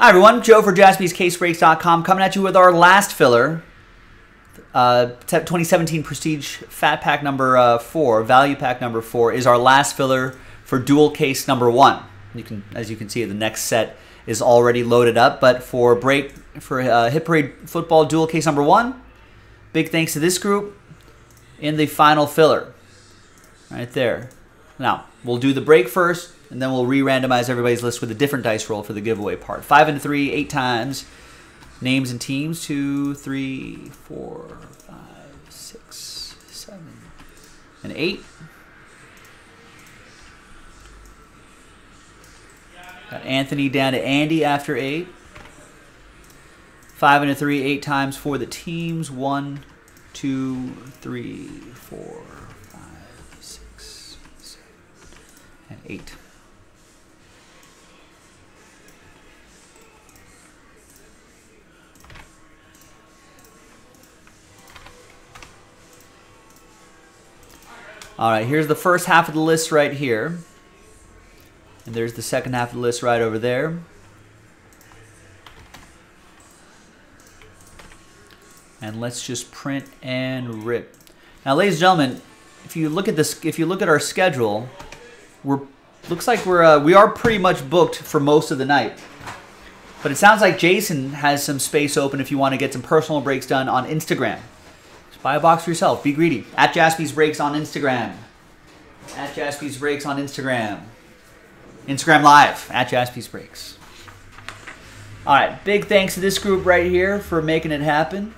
Hi everyone, Joe for JaspysCaseBreaks.com coming at you with our last filler, 2017 Prestige Fat Pack number 4, Value Pack number 4 is our last filler for dual case number 1. As you can see, the next set is already loaded up, but for Hit Parade Football dual case number 1, big thanks to this group in the final filler, right there. Now, we'll do the break first, and then we'll re-randomize everybody's list with a different dice roll for the giveaway part. 5 and 3, 8 times. Names and teams, 2, 3, 4, 5, 6, 7, and 8. Got Anthony down to Andy after 8. 5 and 3, 8 times for the teams. 1, 2, 3, 4, 5, 6, 7, and 8. All right, here's the first half of the list right here. And there's the second half of the list right over there. And let's just print and rip. Now, ladies and gentlemen, if you look at this, if you look at our schedule, we are pretty much booked for most of the night. But it sounds like Jason has some space open if you want to get some personal breaks done on Instagram. Buy a box for yourself. Be greedy. At Jaspys Breaks on Instagram. At Jaspys Breaks on Instagram. Instagram Live. At Jaspys Breaks. All right. Big thanks to this group right here for making it happen.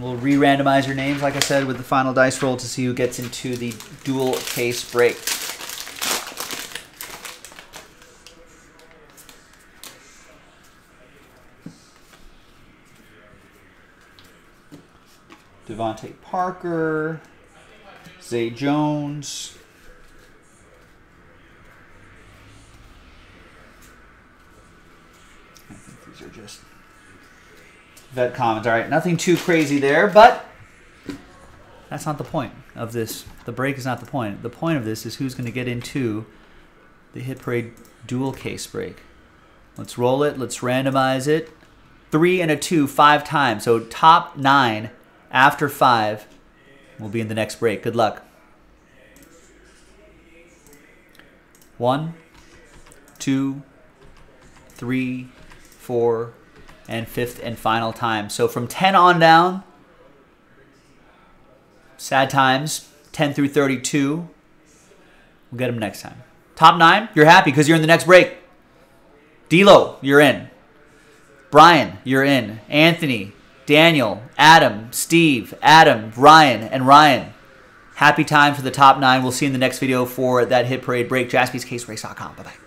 We'll re-randomize your names, like I said, with the final dice roll to see who gets into the dual case break. Devontae Parker, Zay Jones, I think these are just vet comments. All right, nothing too crazy there, but that's not the point of this. The break is not the point. The point of this is who's going to get into the Hit Parade dual case break. Let's roll it. Let's randomize it. 3 and a 2, 5 times. So top 9. After 5, we'll be in the next break. Good luck. 1, 2, 3, 4, and 5th and final time. So from 10 on down, sad times, 10 through 32. We'll get them next time. Top 9, you're happy because you're in the next break. D-Lo, you're in. Brian, you're in. Anthony, Daniel, Adam, Steve, Adam, Ryan, and Ryan. Happy time for the top 9. We'll see you in the next video for that Hit Parade break. JaspysCaseBreaks.com. Bye-bye.